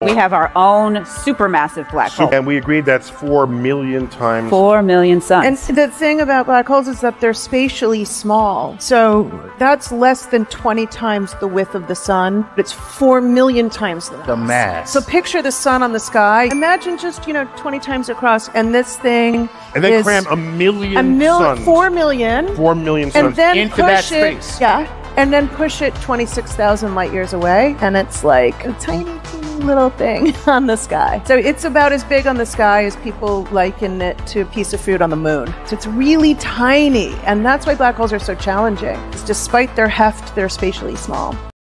We have our own supermassive black hole. And we agreed that's 4 million times. 4 million suns. And the thing about black holes is that they're spatially small. So that's less than 20 times the width of the sun. But it's 4 million times the mass. So picture the sun on the sky. Imagine just, 20 times across. And this thing and then cram a million suns. 4 million. 4 million suns. And then into that space. Yeah. And then push it 26,000 light years away. And it's like a tiny, teeny little thing on the sky. So it's about as big on the sky as people liken it to a piece of fruit on the moon. So it's really tiny, and that's why black holes are so challenging. Despite their heft, they're spatially small.